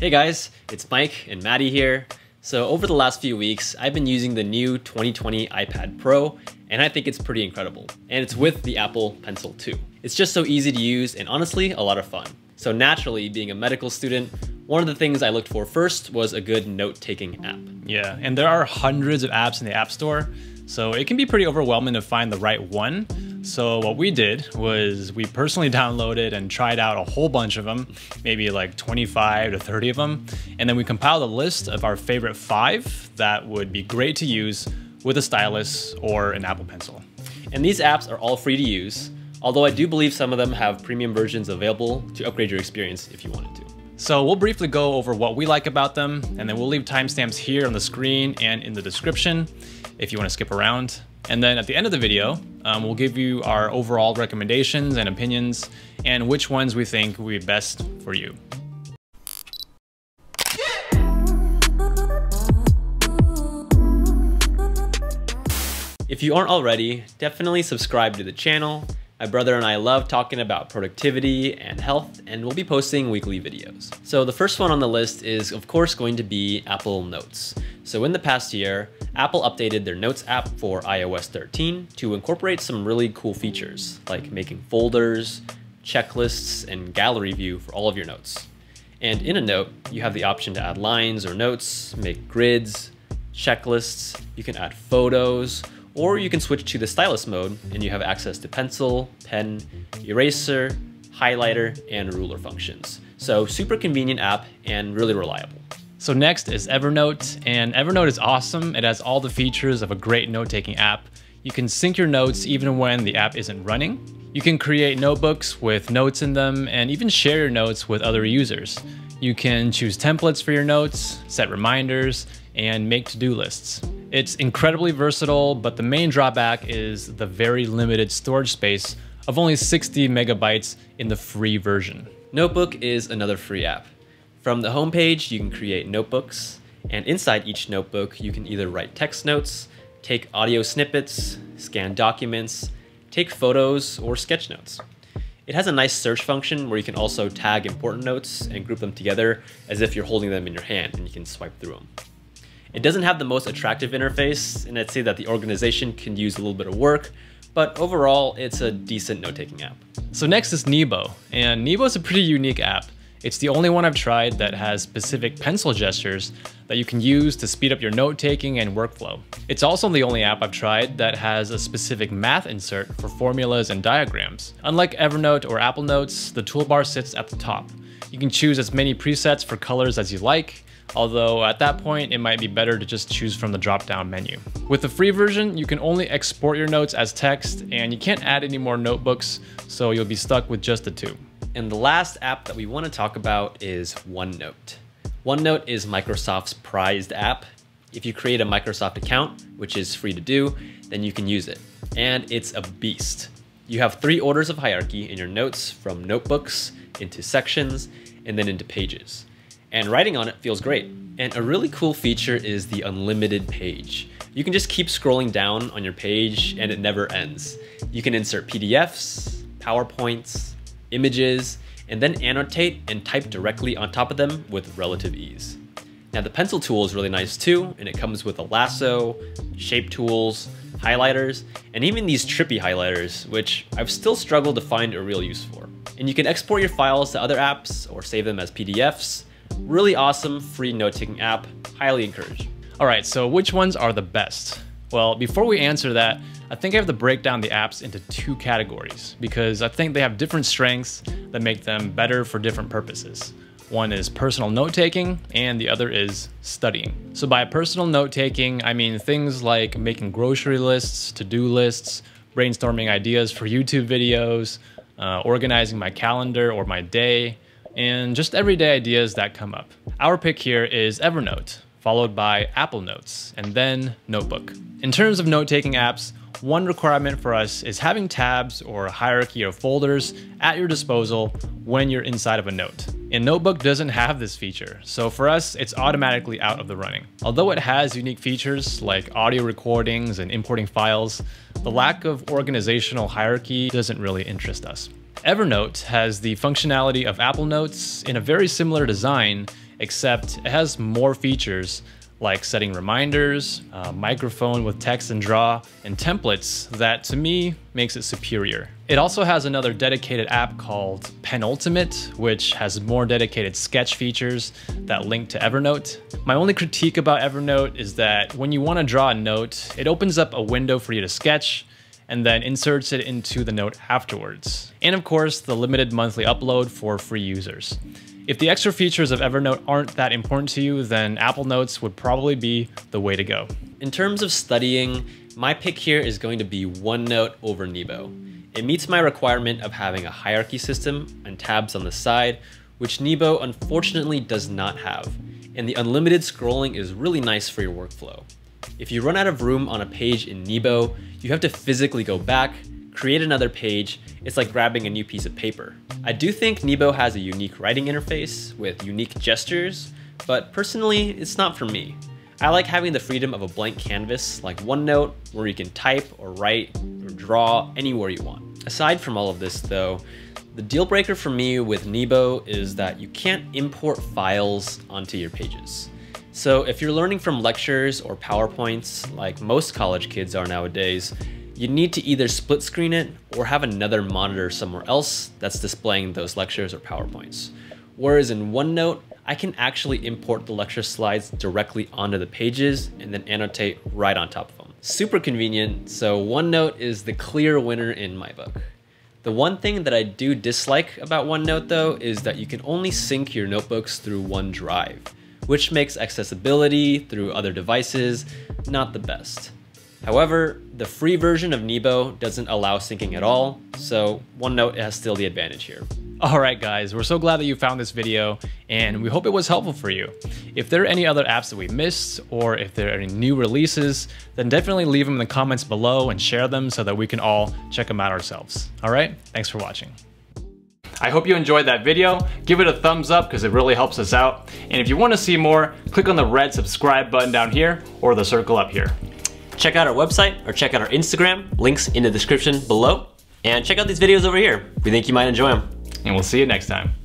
Hey guys, it's Mike and Maddie here. So over the last few weeks, I've been using the new 2020 iPad Pro, and I think it's pretty incredible. And it's with the Apple Pencil too. It's just so easy to use and honestly, a lot of fun. So naturally, being a medical student, one of the things I looked for first was a good note-taking app. Yeah, and there are hundreds of apps in the App Store, so it can be pretty overwhelming to find the right one. So what we did was we personally downloaded and tried out a whole bunch of them, maybe like 25 to 30 of them. And then we compiled a list of our favorite 5 that would be great to use with a stylus or an Apple Pencil. And these apps are all free to use, although I do believe some of them have premium versions available to upgrade your experience if you wanted to. So we'll briefly go over what we like about them, and then we'll leave timestamps here on the screen and in the description if you want to skip around. And then at the end of the video, we'll give you our overall recommendations and opinions and which ones we think will be best for you. If you aren't already, definitely subscribe to the channel. My brother and I love talking about productivity and health, and we'll be posting weekly videos. So the first one on the list is of course going to be Apple Notes. So in the past year, Apple updated their Notes app for iOS 13 to incorporate some really cool features like making folders, checklists, and gallery view for all of your notes. And in a note, you have the option to add lines or notes, make grids, checklists, you can add photos, or you can switch to the stylus mode and you have access to pencil, pen, eraser, highlighter, and ruler functions. So super convenient app and really reliable. So next is Evernote, and Evernote is awesome. It has all the features of a great note-taking app. You can sync your notes even when the app isn't running. You can create notebooks with notes in them and even share your notes with other users. You can choose templates for your notes, set reminders, and make to-do lists. It's incredibly versatile, but the main drawback is the very limited storage space of only 60 megabytes in the free version. Notebook is another free app. From the homepage, you can create notebooks, and inside each notebook, you can either write text notes, take audio snippets, scan documents, take photos, or sketch notes. It has a nice search function where you can also tag important notes and group them together as if you're holding them in your hand and you can swipe through them. It doesn't have the most attractive interface, and I'd say that the organization can use a little bit of work, but overall, it's a decent note-taking app. So next is Nebo, and Nebo is a pretty unique app. It's the only one I've tried that has specific pencil gestures that you can use to speed up your note-taking and workflow. It's also the only app I've tried that has a specific math insert for formulas and diagrams. Unlike Evernote or Apple Notes, the toolbar sits at the top. You can choose as many presets for colors as you like, although at that point, it might be better to just choose from the drop-down menu. With the free version, you can only export your notes as text and you can't add any more notebooks, so you'll be stuck with just the 2. And the last app that we want to talk about is OneNote. OneNote is Microsoft's prized app. If you create a Microsoft account, which is free to do, then you can use it. And it's a beast. You have 3 orders of hierarchy in your notes, from notebooks into sections and then into pages. And writing on it feels great. And a really cool feature is the unlimited page. You can just keep scrolling down on your page and it never ends. You can insert PDFs, PowerPoints, images, and then annotate and type directly on top of them with relative ease. Now the pencil tool is really nice too, and it comes with a lasso, shape tools, highlighters, and even these trippy highlighters, which I've still struggled to find a real use for. And you can export your files to other apps or save them as PDFs. Really awesome free note-taking app, highly encouraged. All right, so which ones are the best? Well, before we answer that, I think I have to break down the apps into 2 categories because I think they have different strengths that make them better for different purposes. One is personal note-taking and the other is studying. So by personal note-taking, I mean things like making grocery lists, to-do lists, brainstorming ideas for YouTube videos, organizing my calendar or my day, and just everyday ideas that come up. Our pick here is Evernote, followed by Apple Notes, and then Notebook. In terms of note-taking apps, one requirement for us is having tabs or a hierarchy of folders at your disposal when you're inside of a note. And Notebook doesn't have this feature, so for us, it's automatically out of the running. Although it has unique features like audio recordings and importing files, the lack of organizational hierarchy doesn't really interest us. Evernote has the functionality of Apple Notes in a very similar design except it has more features like setting reminders, microphone with text and draw, and templates that to me makes it superior. It also has another dedicated app called Penultimate, which has more dedicated sketch features that link to Evernote. My only critique about Evernote is that when you want to draw a note, it opens up a window for you to sketch and then inserts it into the note afterwards. And of course, the limited monthly upload for free users. If the extra features of Evernote aren't that important to you, then Apple Notes would probably be the way to go. In terms of studying, my pick here is going to be OneNote over Nebo. It meets my requirement of having a hierarchy system and tabs on the side, which Nebo unfortunately does not have. And the unlimited scrolling is really nice for your workflow. If you run out of room on a page in Nebo, you have to physically go back, create another page. It's like grabbing a new piece of paper. I do think Nebo has a unique writing interface with unique gestures, but personally, it's not for me. I like having the freedom of a blank canvas like OneNote, where you can type or write or draw anywhere you want. Aside from all of this though, the deal breaker for me with Nebo is that you can't import files onto your pages. So if you're learning from lectures or PowerPoints like most college kids are nowadays, you need to either split screen it or have another monitor somewhere else that's displaying those lectures or PowerPoints. Whereas in OneNote, I can actually import the lecture slides directly onto the pages and then annotate right on top of them. Super convenient, so OneNote is the clear winner in my book. The one thing that I do dislike about OneNote though is that you can only sync your notebooks through OneDrive, which makes accessibility through other devices not the best. However, the free version of Nebo doesn't allow syncing at all, so OneNote has still the advantage here. All right guys, we're so glad that you found this video and we hope it was helpful for you. If there are any other apps that we missed or if there are any new releases, then definitely leave them in the comments below and share them so that we can all check them out ourselves. All right, thanks for watching. I hope you enjoyed that video. Give it a thumbs up because it really helps us out. And if you want to see more, click on the red subscribe button down here or the circle up here. Check out our website or check out our Instagram, links in the description below. And check out these videos over here. We think you might enjoy them. And we'll see you next time.